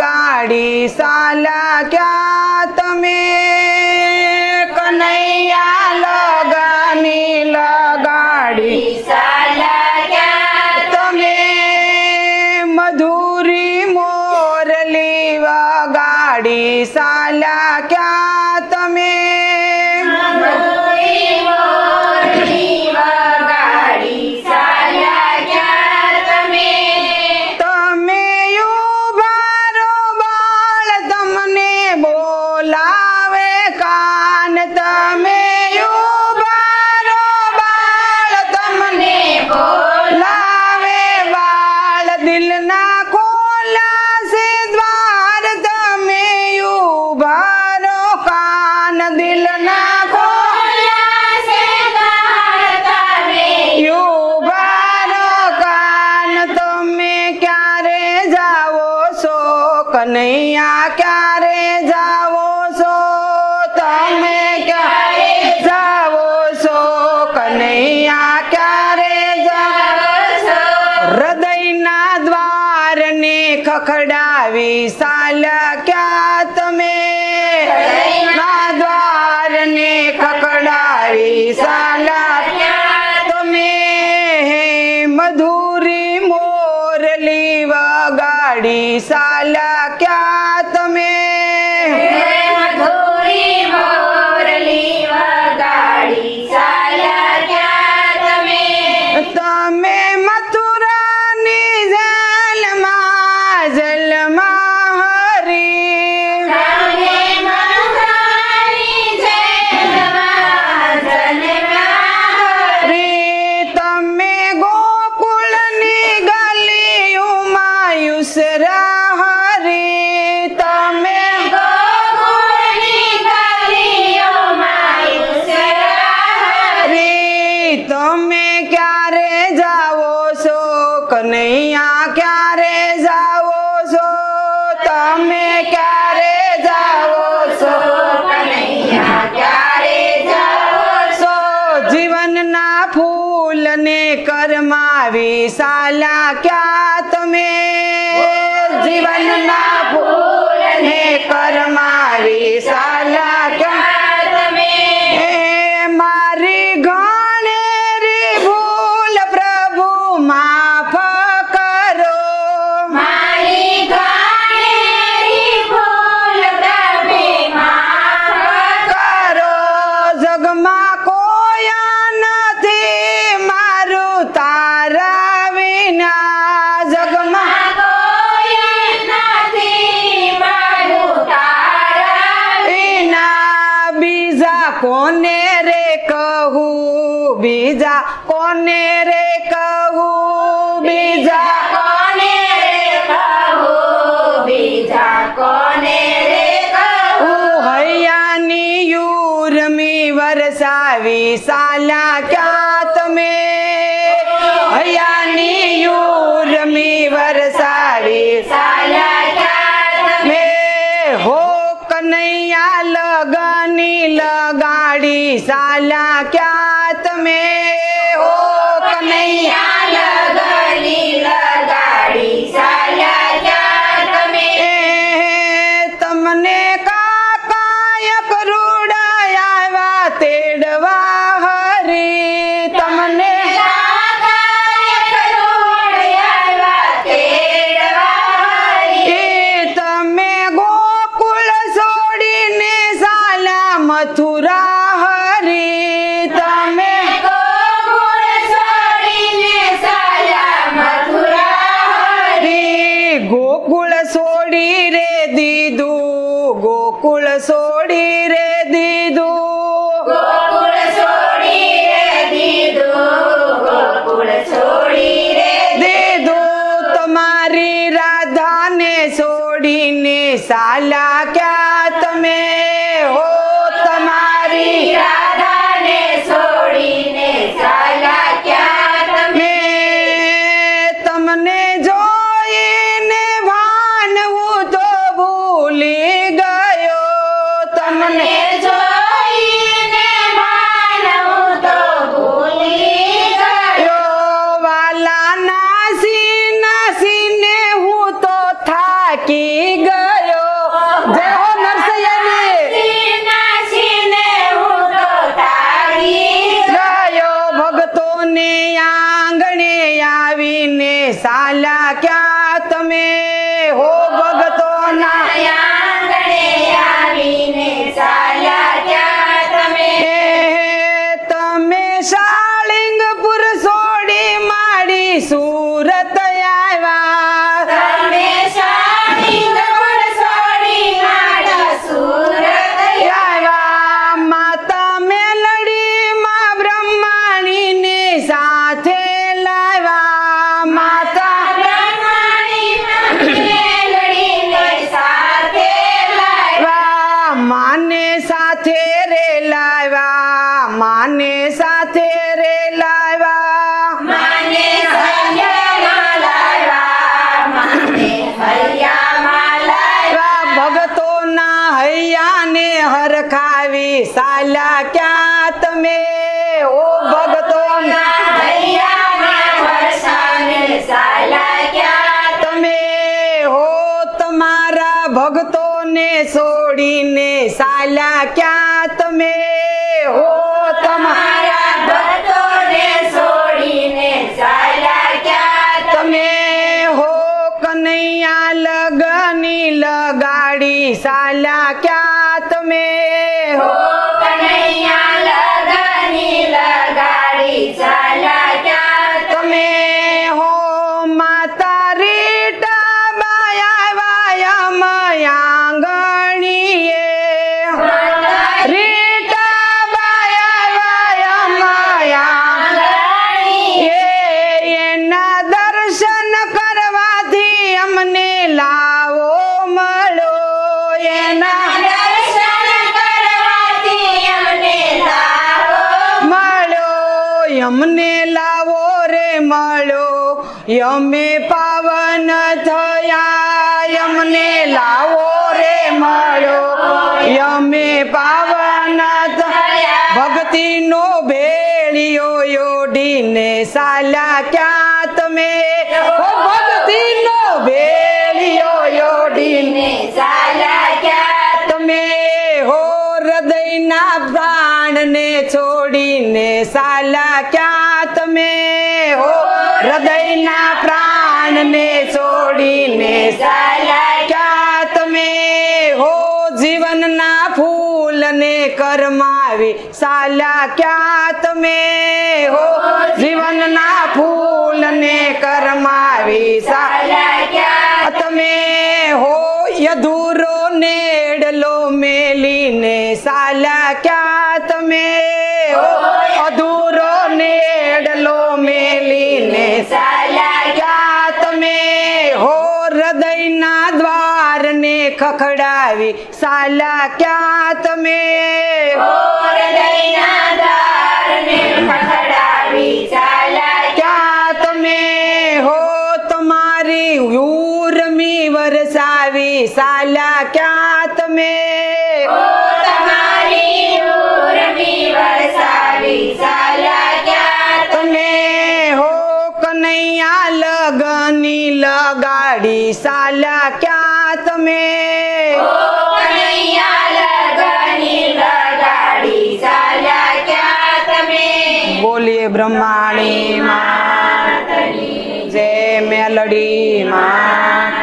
गाड़ी साला क्या तमें कन्हैया लगानी लगाड़ी साला क्या तमें मधुरी मोरली व गाड़ी साला क्या कन्हैया क्यारे जावो सो तमे क्यारे जावो सो कन्हैया क्यारे जावो सो हृदय ना द्वार ने खखड़ावी साला क्या तमे हृदय ना द्वार ने खखड़ावी साला क्या तमे मधुरी मोरली व गाड़ी साला कन्हैया क्यारे जाओ सो तमे क्यारे जाओ सो कन्हैया क्यारे जाओ सो जीवन ना फूल ने करमावी साला क्या तमे जीवन ना फूल ने करमावी साला क्या तमे मारी घणेरी भूल प्रभु माँ कोने रे कहू बीजा कोने रे कहू बीजा कोने रे कहू बीजा कोने रे कहू हयानी यूरमी वरसावी साला क्या तमे हयानी यूरमी वरसावी साला क्या तमे हो कन्हैया लगानी लगा साला क्या तमे हो कन्हैया लगानी लगाड़ी साला क्या तमे तमने काकायक रूडाया वा तेड़वा हरी तमने काकायक रूडाया वा तेड़वा हरी तमे गोकुल छोड़ीने साला मथुरा गोकुल सोड़ी रे दीदू गोकुल सोड़ी रे दीदू गोकुल सोड़ी रे दीदू तुम्हारी राधा ने सोड़ी ने साला क्या तमे हो तुम्हारी राधा ने सोड़ी ने साला क्या तमे तमने जो की गयो जय हो नरसैया भगतों ने आंगणे आवी ने साला क्या तमे हो भगतों ना आंगणे आवी ने साला क्या तमे तमे शालिंगपुर सोड़ी माड़ी सूरत साला क्या तमे ओ भगतों ना भैया ने साला क्या तमे हो तुम्हारा भगतों ने सोड़ी ने साला क्या तमे हो तुम्हारा भगतों ने सोड़ी ने साला क्या तमे हो कन्हैया लगनी लगाड़ी साला क्या तमे हो यमे पावन थया यमने लावो रे मारो यमे पावन थया भक्ति नो भेड़ियो योडी ने साला क्या तमे हो भक्ति नो भेड़ियो योडी ने साला क्या तमे हो हृदय ना प्राण ने छोड़ी ने साला क्या तमे हो हृदय ना प्राण ने छोड़ी ने साला क्या तमे हो जीवन ना फूल ने कर्मावी साला क्या तमे हो जीवन ना फूल ने कर्मावी साला क्या तमे हो यदूरो नेडलो मेली ने साला क्या तमे हो अधूरो नेडलो मेली ने साला क्या तमे हो हृदय ना द्वार ने खखड़ावी साला क्या तमे हो हृदय ना द्वार ने खखड़ावी साला क्या तमे हो तुम्हारी यूरमी वरसावी साला क्या तमे हो तुम्हारी यूरमी वरसावी साला क्या तमे हो कन्हैया लगनी लगाड़ी साला क्या तमे हो कन्हैया लगनी लगाड़ी साला क्या तमे बोलिए ब्रह्माणी मां जय मेलड़ी मां।